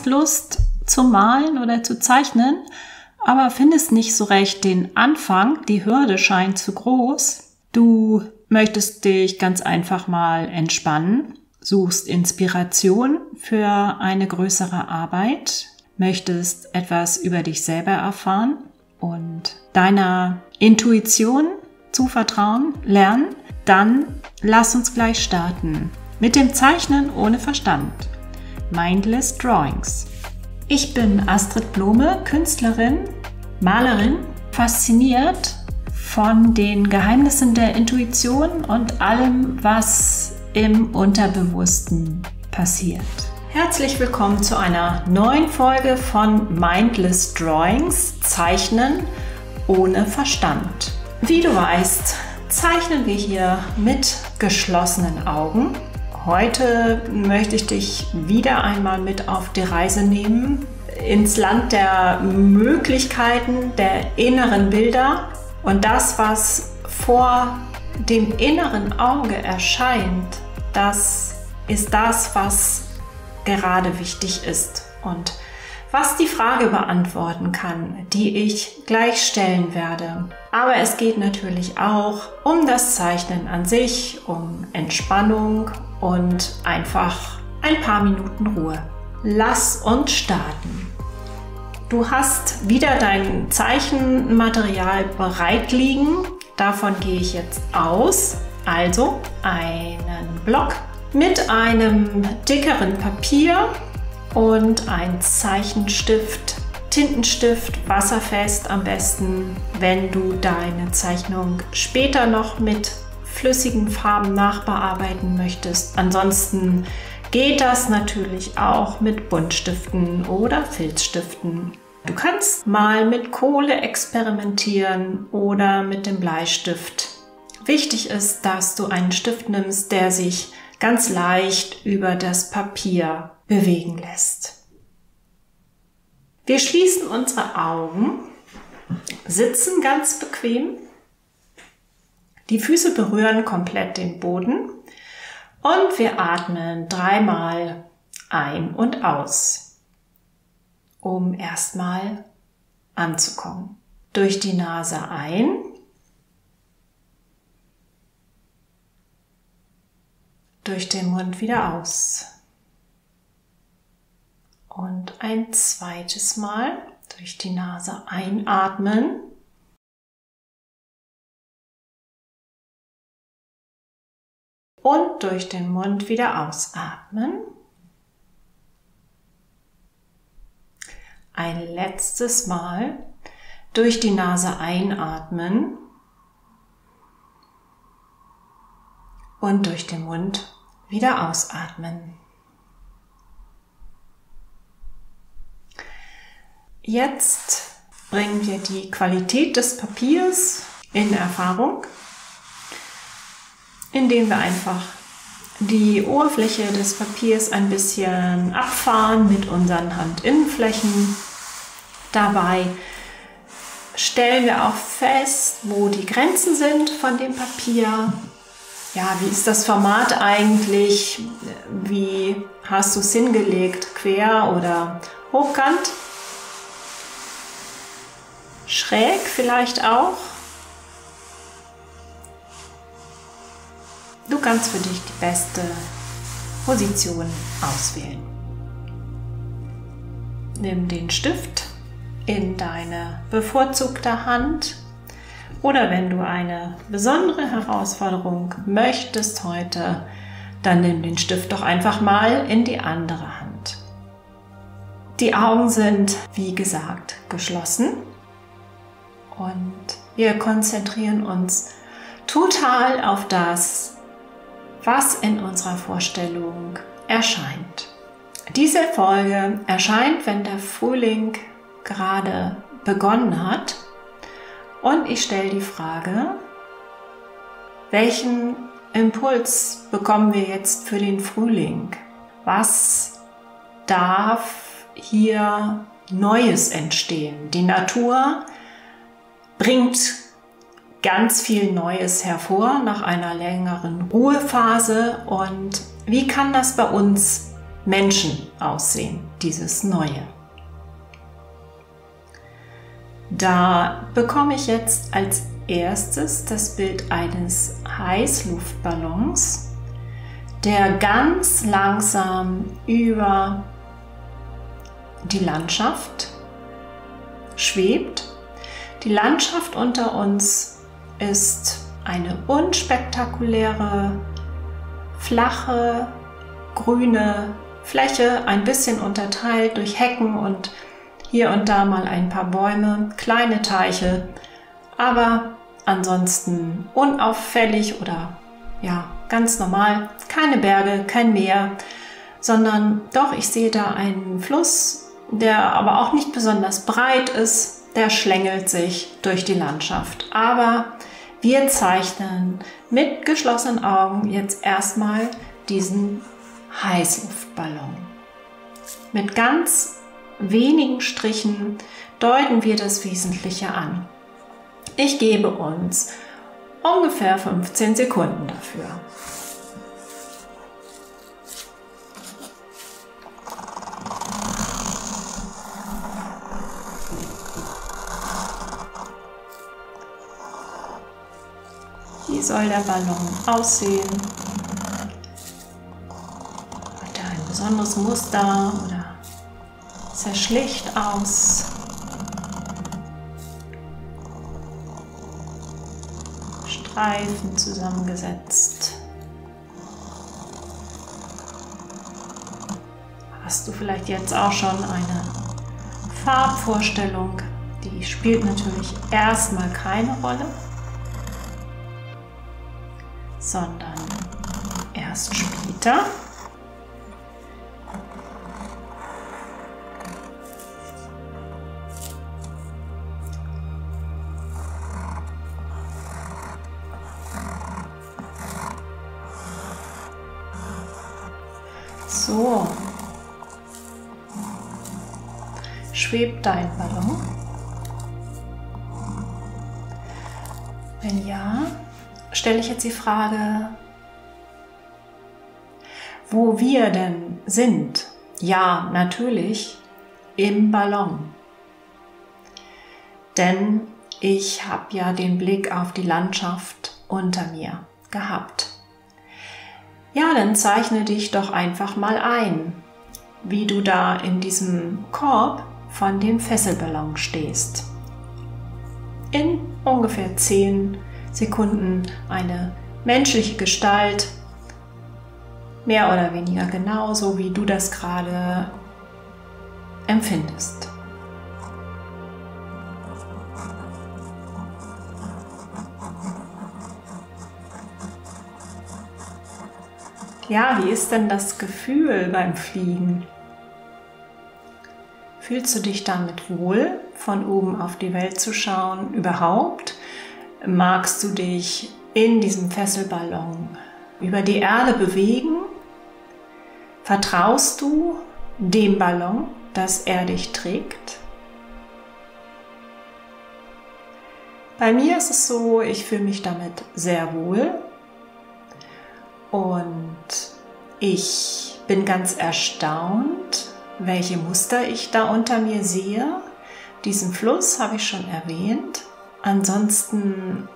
hast Lust zu malen oder zu zeichnen, aber findest nicht so recht den Anfang, die Hürde scheint zu groß. Du möchtest dich ganz einfach mal entspannen, suchst Inspiration für eine größere Arbeit, möchtest etwas über dich selber erfahren und deiner Intuition zu vertrauen lernen, dann lass uns gleich starten mit dem Zeichnen ohne Verstand. Mindless Drawings. Ich bin Astrid Blohme, Künstlerin, Malerin, fasziniert von den Geheimnissen der Intuition und allem, was im Unterbewussten passiert. Herzlich willkommen zu einer neuen Folge von Mindless Drawings, Zeichnen ohne Verstand. Wie du weißt, zeichnen wir hier mit geschlossenen Augen. Heute möchte ich dich wieder einmal mit auf die Reise nehmen, ins Land der Möglichkeiten, der inneren Bilder und das, was vor dem inneren Auge erscheint, das ist das, was gerade wichtig ist und was die Frage beantworten kann, die ich gleich stellen werde. Aber es geht natürlich auch um das Zeichnen an sich, um Entspannung und einfach ein paar Minuten Ruhe. Lass uns starten. Du hast wieder dein Zeichenmaterial bereit liegen. Davon gehe ich jetzt aus. Also einen Block mit einem dickeren Papier und ein Zeichenstift, Tintenstift, wasserfest am besten. Wenn du deine Zeichnung später noch mit flüssigen Farben nachbearbeiten möchtest. Ansonsten geht das natürlich auch mit Buntstiften oder Filzstiften. Du kannst mal mit Kohle experimentieren oder mit dem Bleistift. Wichtig ist, dass du einen Stift nimmst, der sich ganz leicht über das Papier bewegen lässt. Wir schließen unsere Augen, sitzen ganz bequem. Die Füße berühren komplett den Boden und wir atmen dreimal ein und aus, um erstmal anzukommen. Durch die Nase ein . Durch den Mund wieder aus. Und ein zweites Mal durch die Nase einatmen. Und durch den Mund wieder ausatmen. Ein letztes Mal durch die Nase einatmen. Und durch den Mund wieder ausatmen. Jetzt bringen wir die Qualität des Papiers in Erfahrung, indem wir einfach die Oberfläche des Papiers ein bisschen abfahren mit unseren Handinnenflächen. Dabei stellen wir auch fest, wo die Grenzen sind von dem Papier. Ja, wie ist das Format eigentlich? Wie hast du es hingelegt? Quer oder hochkant? Schräg vielleicht auch? Du kannst für dich die beste Position auswählen. Nimm den Stift in deine bevorzugte Hand. Oder wenn du eine besondere Herausforderung möchtest heute, dann nimm den Stift doch einfach mal in die andere Hand. Die Augen sind, wie gesagt, geschlossen und wir konzentrieren uns total auf das, was in unserer Vorstellung erscheint. Diese Folge erscheint, wenn der Frühling gerade begonnen hat. Und ich stelle die Frage, welchen Impuls bekommen wir jetzt für den Frühling? Was darf hier Neues entstehen? Die Natur bringt ganz viel Neues hervor nach einer längeren Ruhephase. Und wie kann das bei uns Menschen aussehen, dieses Neue. Da bekomme ich jetzt als erstes das Bild eines Heißluftballons, der ganz langsam über die Landschaft schwebt. Die Landschaft unter uns ist eine unspektakuläre, flache, grüne Fläche, ein bisschen unterteilt durch Hecken und hier und da mal ein paar Bäume, kleine Teiche, aber ansonsten unauffällig oder ja, ganz normal. Keine Berge, kein Meer, sondern doch, ich sehe da einen Fluss, der aber auch nicht besonders breit ist, der schlängelt sich durch die Landschaft. Aber wir zeichnen mit geschlossenen Augen jetzt erstmal diesen Heißluftballon. Mit ganz wenigen Strichen deuten wir das Wesentliche an. Ich gebe uns ungefähr 15 Sekunden dafür. Wie soll der Ballon aussehen? Hat er ein besonderes Muster oder ist er schlicht aus? Streifen zusammengesetzt. Hast du vielleicht jetzt auch schon eine Farbvorstellung? Die spielt natürlich erstmal keine Rolle, sondern erst später. So, schwebt dein Ballon? Wenn ja, stelle ich jetzt die Frage, wo wir denn sind? Ja, natürlich im Ballon. Denn ich habe ja den Blick auf die Landschaft unter mir gehabt. Ja, dann zeichne dich doch einfach mal ein, wie du da in diesem Korb von dem Fesselballon stehst. In ungefähr 10 Sekunden eine menschliche Gestalt, mehr oder weniger genauso, wie du das gerade empfindest. Ja, wie ist denn das Gefühl beim Fliegen? Fühlst du dich damit wohl, von oben auf die Welt zu schauen? Überhaupt? Magst du dich in diesem Fesselballon über die Erde bewegen? Vertraust du dem Ballon, dass er dich trägt? Bei mir ist es so, ich fühle mich damit sehr wohl und ich bin ganz erstaunt, welche Muster ich da unter mir sehe. Diesen Fluss habe ich schon erwähnt. Ansonsten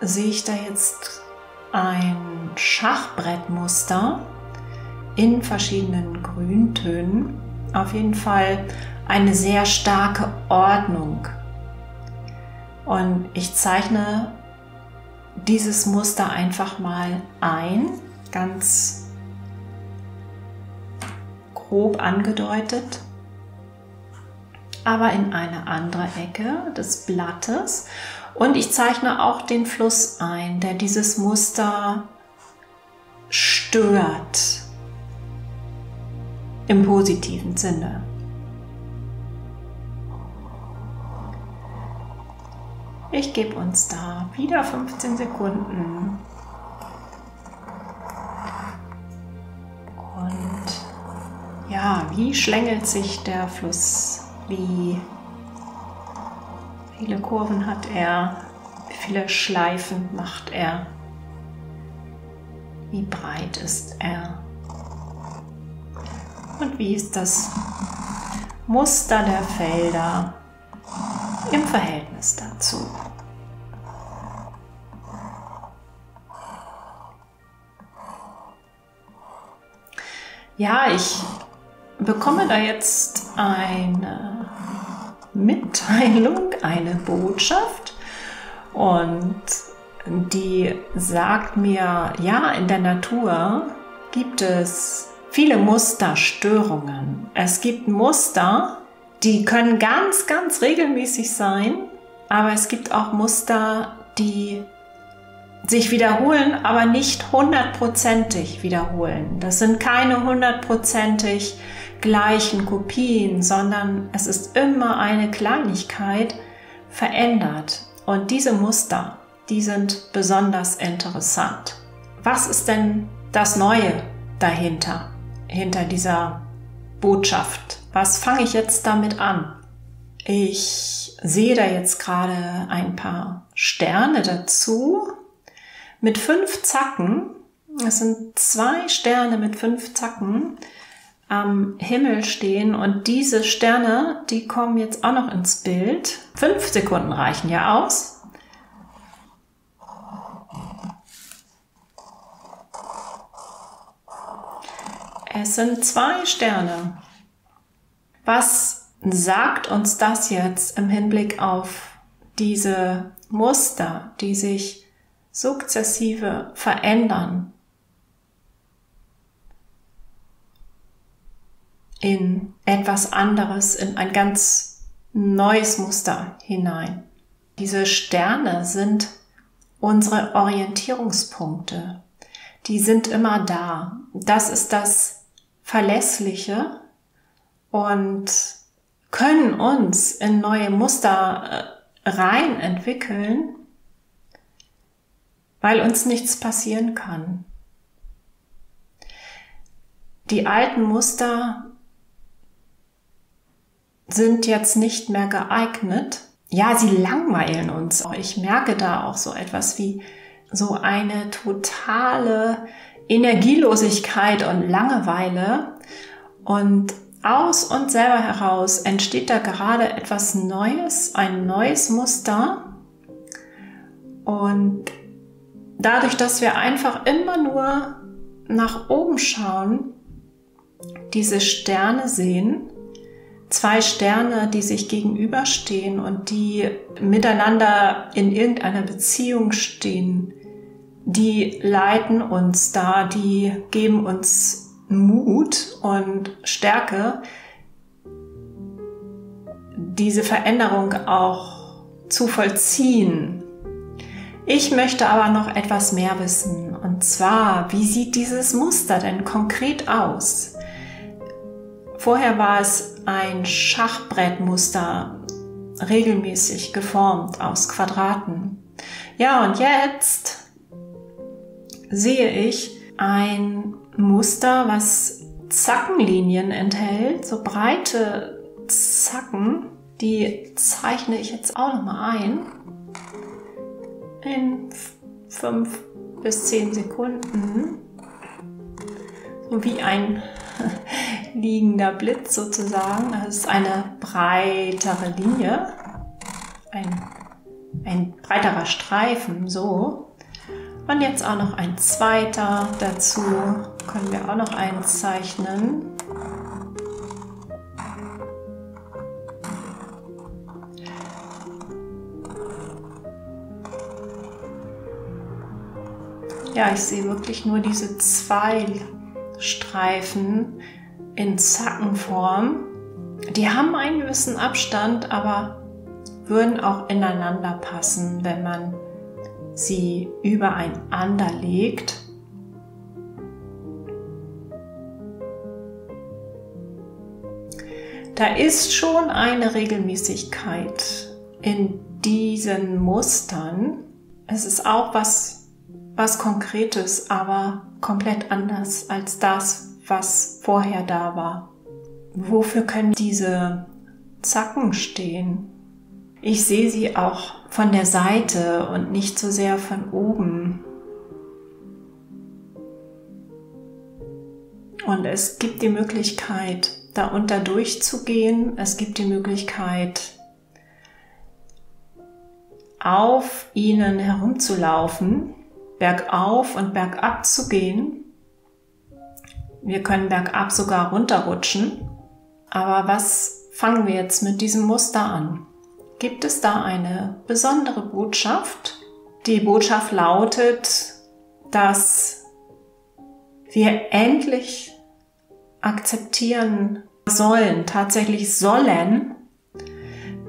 sehe ich da jetzt ein Schachbrettmuster in verschiedenen Grüntönen. Auf jeden Fall eine sehr starke Ordnung. Und ich zeichne dieses Muster einfach mal ein, ganz grob angedeutet, aber in eine andere Ecke des Blattes. Und ich zeichne auch den Fluss ein, der dieses Muster stört, im positiven Sinne. Ich gebe uns da wieder 15 Sekunden. Und ja, wie schlängelt sich der Fluss? Wie viele Kurven hat er? Wie viele Schleifen macht er? Wie breit ist er? und wie ist das Muster der Felder im Verhältnis dazu. Ja, ich bekomme da jetzt eine Mitteilung, eine Botschaft, und die sagt mir, ja, in der Natur gibt es viele Musterstörungen. Es gibt Muster, die können ganz, ganz regelmäßig sein, aber es gibt auch Muster, die sich wiederholen, aber nicht hundertprozentig wiederholen. Das sind keine hundertprozentig gleichen Kopien, sondern es ist immer eine Kleinigkeit verändert. Und diese Muster, die sind besonders interessant. Was ist denn das Neue dahinter, hinter dieser Botschaft? Was fange ich jetzt damit an? Ich sehe da jetzt gerade ein paar Sterne dazu mit 5 Zacken. Es sind 2 Sterne mit 5 Zacken am Himmel stehen, und diese Sterne, die kommen jetzt auch noch ins Bild. 5 Sekunden reichen ja aus. Es sind 2 Sterne. Was sagt uns das jetzt im Hinblick auf diese Muster, die sich sukzessive verändern in etwas anderes, in ein ganz neues Muster hinein? Diese Sterne sind unsere Orientierungspunkte. Die sind immer da. Das ist das Verlässliche und können uns in neue Muster rein entwickeln, weil uns nichts passieren kann. Die alten Muster sind jetzt nicht mehr geeignet. Ja, sie langweilen uns. Ich merke da auch so etwas wie so eine totale Energielosigkeit und Langeweile, und aus uns selber heraus entsteht da gerade etwas Neues, ein neues Muster, und dadurch, dass wir einfach immer nur nach oben schauen, diese Sterne sehen, 2 Sterne, die sich gegenüberstehen und die miteinander in irgendeiner Beziehung stehen, die leiten uns da, die geben uns Mut und Stärke, diese Veränderung auch zu vollziehen. Ich möchte aber noch etwas mehr wissen, und zwar, wie sieht dieses Muster denn konkret aus? Vorher war es ein Schachbrettmuster, regelmäßig geformt aus Quadraten. Ja, und jetzt sehe ich ein Muster, was Zackenlinien enthält, so breite Zacken, die zeichne ich jetzt auch nochmal ein in 5 bis 10 Sekunden, so wie ein liegender Blitz sozusagen. Das ist eine breitere Linie, ein breiterer Streifen, so. Und jetzt auch noch ein zweiter dazu, können wir auch noch einen zeichnen. Ja, ich sehe wirklich nur diese 2 Streifen in Zackenform. Die haben einen gewissen Abstand, aber würden auch ineinander passen, wenn man sie übereinander legt. Da ist schon eine Regelmäßigkeit in diesen Mustern. Es ist auch was Konkretes, aber komplett anders als das, was vorher da war. Wofür können diese Zacken stehen? Ich sehe sie auch von der Seite und nicht so sehr von oben. Und es gibt die Möglichkeit, da unter durchzugehen. Es gibt die Möglichkeit, auf ihnen herumzulaufen, bergauf und bergab zu gehen. Wir können bergab sogar runterrutschen. Aber was fangen wir jetzt mit diesem Muster an? Gibt es da eine besondere Botschaft? Die Botschaft lautet, dass wir endlich akzeptieren sollen, tatsächlich sollen,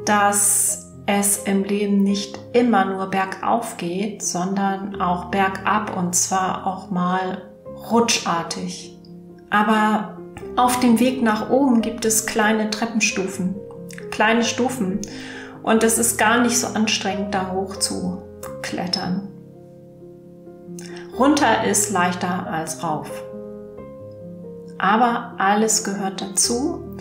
dass es im Leben nicht immer nur bergauf geht, sondern auch bergab und zwar auch mal rutschartig. Aber auf dem Weg nach oben gibt es kleine Treppenstufen, kleine Stufen und es ist gar nicht so anstrengend, da hoch zu klettern. Runter ist leichter als rauf. Aber alles gehört dazu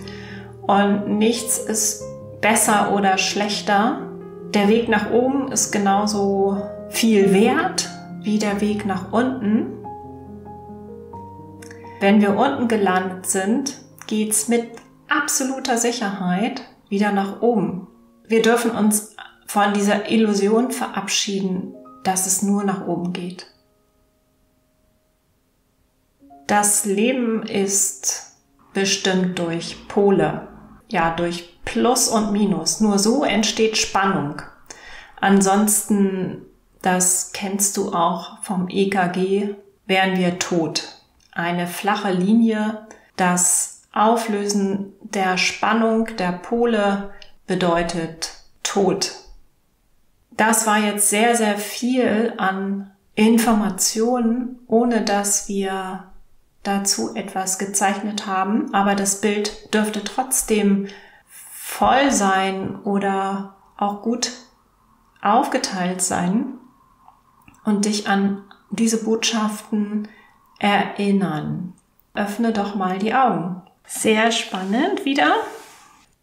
und nichts ist besser oder schlechter. Der Weg nach oben ist genauso viel wert wie der Weg nach unten. Wenn wir unten gelandet sind, geht es mit absoluter Sicherheit wieder nach oben. Wir dürfen uns von dieser Illusion verabschieden, dass es nur nach oben geht. Das Leben ist bestimmt durch Pole, ja durch Plus und Minus. Nur so entsteht Spannung. Ansonsten, das kennst du auch vom EKG, wären wir tot. Eine flache Linie, das Auflösen der Spannung der Pole bedeutet Tod. Das war jetzt sehr, sehr viel an Informationen, ohne dass wir dazu etwas gezeichnet haben. Aber das Bild dürfte trotzdem voll sein oder auch gut aufgeteilt sein und dich an diese Botschaften erinnern. Öffne doch mal die Augen. Sehr spannend wieder.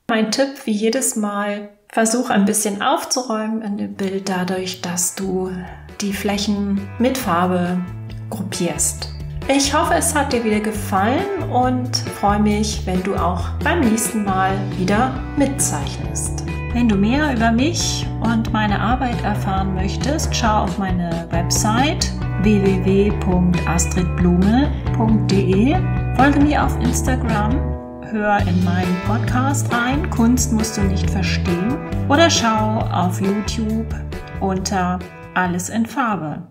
Mein Tipp, wie jedes Mal, versuch ein bisschen aufzuräumen in dem Bild dadurch, dass du die Flächen mit Farbe gruppierst. Ich hoffe, es hat dir wieder gefallen und freue mich, wenn du auch beim nächsten Mal wieder mitzeichnest. Wenn du mehr über mich und meine Arbeit erfahren möchtest, schau auf meine Website www.astridblohme.de, folge mir auf Instagram, hör in meinen Podcast rein, Kunst musst du nicht verstehen, oder schau auf YouTube unter Alles in Farbe.